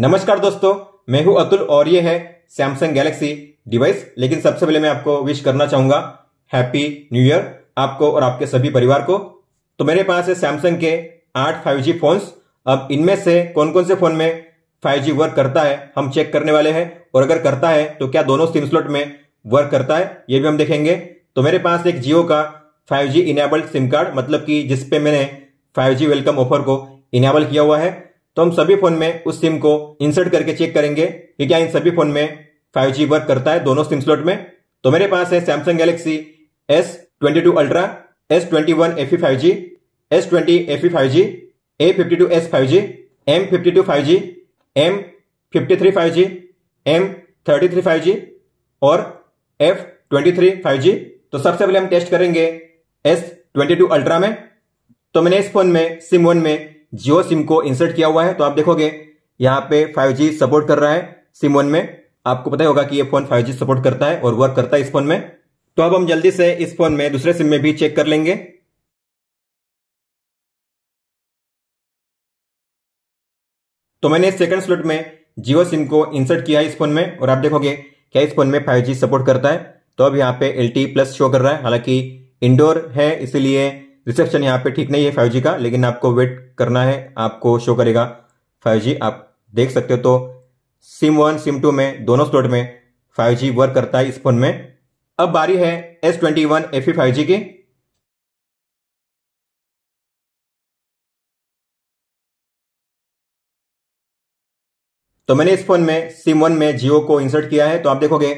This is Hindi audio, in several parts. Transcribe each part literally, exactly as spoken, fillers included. नमस्कार दोस्तों, मैं हूं अतुल और ये है सैमसंग गैलेक्सी डिवाइस। लेकिन सबसे पहले मैं आपको विश करना चाहूंगा हैप्पी न्यू ईयर आपको और आपके सभी परिवार को। तो मेरे पास है सैमसंग के आठ फाइव जी फोन्स। अब इनमें से कौन कौन से फोन में फाइव जी वर्क करता है हम चेक करने वाले हैं, और अगर करता है तो क्या दोनों सिम स्लॉट में वर्क करता है ये भी हम देखेंगे। तो मेरे पास एक जियो का five G enabled SIM card, मतलब कि जिसपे मैंने फाइव जी वेलकम ऑफर को इनेबल किया हुआ है, तो हम सभी फोन में उस सिम को इंसर्ट करके चेक करेंगे कि क्या इन सभी फोन में फाइव जी वर्क करता है दोनों सिम स्लॉट में। तो मेरे पास है Samsung Galaxy S twenty two ultra, S twenty one F E five G, S twenty F E five G, A fifty two S five G, M fifty two five G, M fifty three five G, M thirty three five G और F twenty three five G. तो सबसे पहले हम टेस्ट करेंगे एस ट्वेंटी टू अल्ट्रा में। तो मैंने इस फोन में सिम वन में जियो सिम को इंसर्ट किया हुआ है, तो आप देखोगे यहाँ पे फाइव जी सपोर्ट कर रहा है सिम वन में। आपको पता ही होगा कि ये फोन फाइव जी सपोर्ट करता है और वर्क करता है इस फोन में। तो अब हम जल्दी से इस फोन में दूसरे सिम में भी चेक कर लेंगे। तो मैंने सेकंड स्लॉट में जियो सिम को इंसर्ट किया है इस फोन में, और आप देखोगे क्या इस फोन में फाइव जी सपोर्ट करता है। तो अब यहाँ पे एल टी प्लस शो कर रहा है, हालांकि इंडोर है इसीलिए रिसेप्शन यहाँ पे ठीक नहीं है फाइव जी का, लेकिन आपको वेट करना है, आपको शो करेगा फाइव जी। आप देख सकते हो। तो सिम वन सिम टू में दोनों स्लॉट में फाइव जी वर्क करता है इस फोन में। अब बारी है S twenty one F E five G की। तो मैंने इस फोन में सिम वन में जियो को इंसर्ट किया है, तो आप देखोगे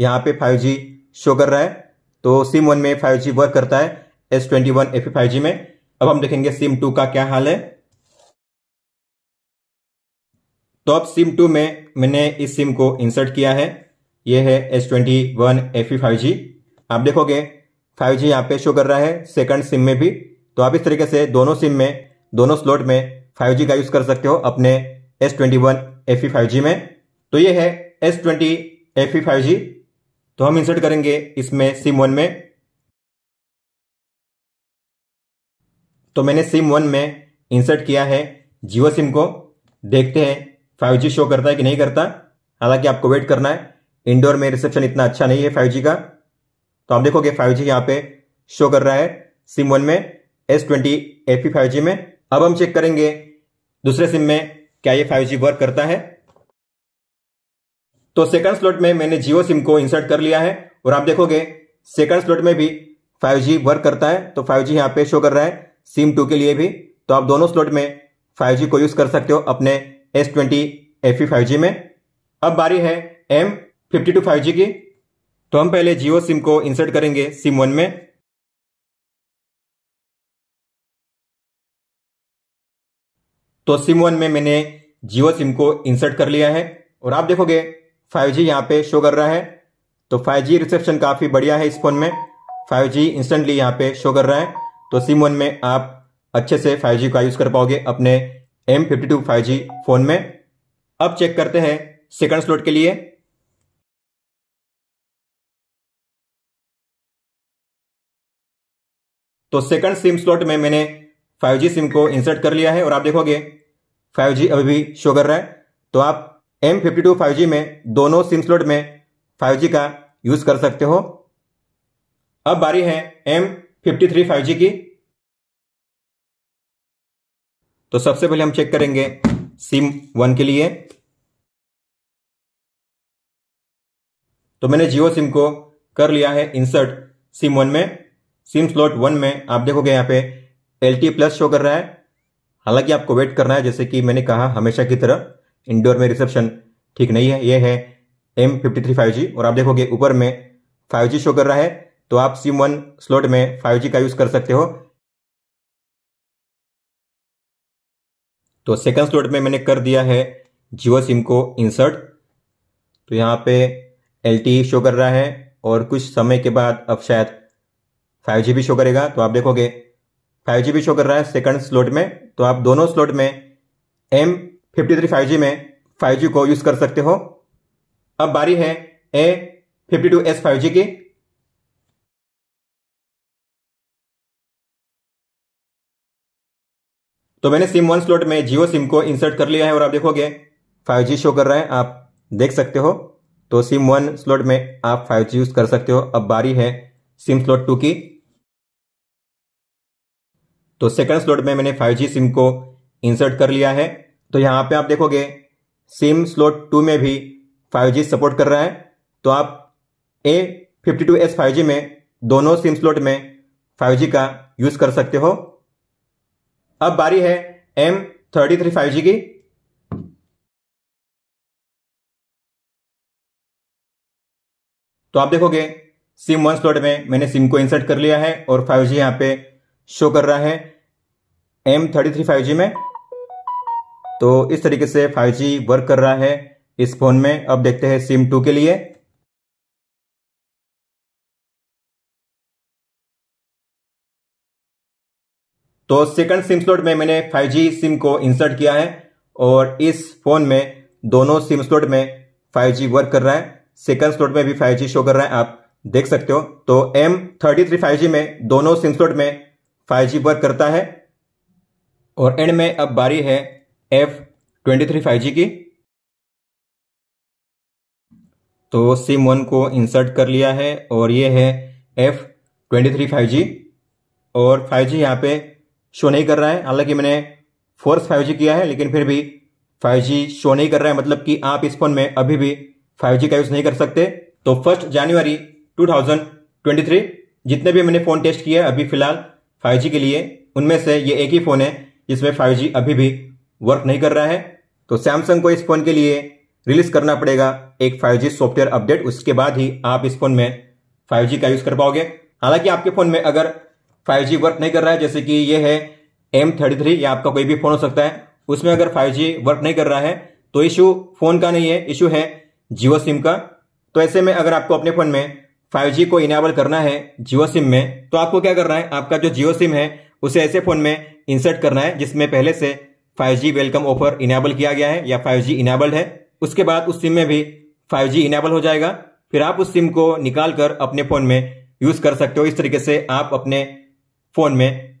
यहाँ पे फाइव जी शो कर रहा है। तो सिम वन में फाइव जी वर्क करता है S twenty one F E five G में। अब हम देखेंगे सिम टू का क्या हाल है। तो अब सिम टू में मैंने इस सिम को इंसर्ट किया है, ये है S twenty one F E five G. आप देखोगे फाइव जी यहाँ पे शो कर रहा है सेकंड सिम में भी। तो आप इस तरीके से दोनों सिम में दोनों स्लॉट में फाइव जी का यूज कर सकते हो अपने S twenty one F E five G में। तो ये है S twenty F E five G. तो हम इंसर्ट करेंगे इसमें सिम वन में। तो मैंने सिम वन में इंसर्ट किया है जियो सिम को। देखते हैं फाइव जी शो करता है कि नहीं करता, हालांकि आपको वेट करना है। इंडोर में रिसेप्शन इतना अच्छा नहीं है फाइव जी का। तो आप देखोगे फाइव जी यहाँ पे शो कर रहा है सिम वन में S twenty F E five G में। अब हम चेक करेंगे दूसरे सिम में क्या ये फाइव जी वर्क करता है। तो सेकंड स्लॉट में मैंने जियो सिम को इंसर्ट कर लिया है, और आप देखोगे सेकंड स्लॉट में भी फाइव जी वर्क करता है। तो फाइव जी यहाँ पे शो कर रहा है सिम टू के लिए भी। तो आप दोनों स्लॉट में फाइव जी को यूज कर सकते हो अपने S twenty F E five G में। अब बारी है M fifty two five G की। तो हम पहले जियो सिम को इंसर्ट करेंगे सिम वन में। तो सिम वन में मैंने जियो सिम को इंसर्ट कर लिया है, और आप देखोगे फाइव जी यहाँ पे शो कर रहा है। तो फाइव जी रिसेप्शन काफी बढ़िया है इस फोन में, फाइव जी इंस्टेंटली यहाँ पे शो कर रहा है। तो सिम वन में आप अच्छे से फाइव जी का यूज कर पाओगे अपने M fifty two five G phone में। अब चेक करते हैं सेकंड स्लॉट के लिए। तो सेकंड सिम स्लॉट में मैंने फाइव जी सिम को इंसर्ट कर लिया है, और आप देखोगे फाइव जी अभी भी शो कर रहा है। तो आप M fifty two five G में दोनों सिम स्लॉट में फाइव जी का यूज कर सकते हो। अब बारी है M fifty three five G की। तो सबसे पहले हम चेक करेंगे सिम वन के लिए। तो मैंने जियो सिम को कर लिया है इंसर्ट सिम वन में। सिम स्लॉट वन में आप देखोगे यहाँ पे एल टी प्लस शो कर रहा है, हालांकि आपको वेट करना है, जैसे कि मैंने कहा हमेशा की तरह इंडोर में रिसेप्शन ठीक नहीं है। यह है M fifty three five G, और आप देखोगे ऊपर में फाइव जी शो कर रहा है। तो आप सिम वन स्लॉट में फाइव जी का यूज कर सकते हो। तो सेकंड स्लॉट में मैंने कर दिया है जियो सिम को इंसर्ट। तो यहाँ पे एल टी ई शो कर रहा है, और कुछ समय के बाद अब शायद फाइव जी भी शो करेगा। तो आप देखोगे फाइव जी भी शो कर रहा है सेकंड स्लॉट में। तो आप दोनों स्लॉट में M fifty three five G में फाइव जी को यूज कर सकते हो। अब बारी है A fifty two S five G की। तो मैंने सिम वन स्लॉट में जियो सिम को इंसर्ट कर लिया है, और आप देखोगे फाइव जी शो कर रहा है, आप देख सकते हो। तो सिम वन स्लॉट में आप फाइव जी यूज कर सकते हो। अब बारी है सिम स्लॉट टू की। तो सेकंड स्लॉट में मैंने फाइव जी सिम को इंसर्ट कर लिया है। तो यहाँ पे आप देखोगे सिम स्लॉट टू में भी फाइव जी सपोर्ट कर रहा है। तो आप A fifty two S five G में दोनों सिम स्लॉट में फाइव जी का यूज कर सकते हो। अब बारी है M thirty three five G की। तो आप देखोगे सिम वन स्लॉट में मैंने सिम को इंसर्ट कर लिया है और फाइव जी यहाँ पे शो कर रहा है M thirty three five G में। तो इस तरीके से फाइव जी वर्क कर रहा है इस फोन में। अब देखते हैं सिम टू के लिए। तो सेकंड सिम स्लॉट में मैंने फाइव जी सिम को इंसर्ट किया है और इस फोन में दोनों सिम स्लॉट में फाइव जी वर्क कर रहा है। सेकंड स्लॉट में भी फाइव जी शो कर रहा है, आप देख सकते हो। तो M thirty three five G में दोनों सिम स्लॉट में फाइव जी वर्क करता है। और एंड में अब बारी है F twenty three five G की। तो सिम वन को इंसर्ट कर लिया है और ये है F twenty three five G और फाइव जी यहाँ पे शो नहीं कर रहा है। हालांकि मैंने फोर्स फाइव जी किया है लेकिन फिर भी फाइव जी शो नहीं कर रहा है, मतलब कि आप इस फोन में अभी भी फाइव जी का यूज नहीं कर सकते। तो first January two thousand twenty three जितने भी मैंने फोन टेस्ट किए अभी फिलहाल फाइव जी के लिए, उनमें से ये एक ही फोन है जिसमें फाइव जी अभी भी वर्क नहीं कर रहा है। तो सैमसंग को इस फोन के लिए रिलीज करना पड़ेगा एक फाइव जी सॉफ्टवेयर अपडेट, उसके बाद ही आप इस फोन में फाइव जी का यूज कर पाओगे। हालांकि आपके फोन में अगर फाइव जी वर्क नहीं कर रहा है, जैसे कि ये है एम थर्टी थ्री या आपका कोई भी फोन हो सकता है, उसमें अगर फाइव जी वर्क नहीं कर रहा है तो इशू फोन का नहीं है, इशू है जियो सिम का। तो ऐसे में अगर आपको अपने फोन में फाइव जी को इनेबल करना है जियो सिम में, तो आपको क्या करना है, आपका जो जियो सिम है उसे ऐसे फोन में इंसर्ट करना है जिसमें पहले से five G welcome offer enable किया गया है या फाइव जी इनेबल्ड है। उसके बाद उस सिम में भी फाइव जी इनेबल हो जाएगा, फिर आप उस सिम को निकाल कर अपने फोन में यूज कर सकते हो। इस तरीके से आप अपने फोन में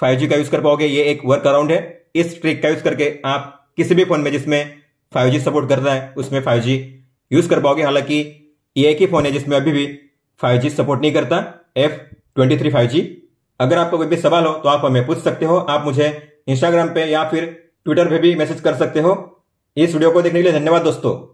फाइव जी का यूज कर पाओगे। ये एक वर्क अराउंड है। इस ट्रिक का यूज करके आप किसी भी फोन में जिसमें फाइव जी सपोर्ट करता है उसमें फाइव जी यूज कर पाओगे। हालांकि ये एक ही फोन है जिसमें अभी भी फाइव जी सपोर्ट नहीं करता, F twenty three five G. अगर आपको कोई भी सवाल हो तो आप हमें पूछ सकते हो। आप मुझे इंस्टाग्राम पे या फिर ट्विटर पे भी मैसेज कर सकते हो। इस वीडियो को देखने के लिए धन्यवाद दोस्तों।